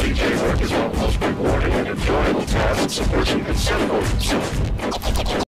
DJ work is one of the most rewarding and enjoyable tasks a person can set for himself.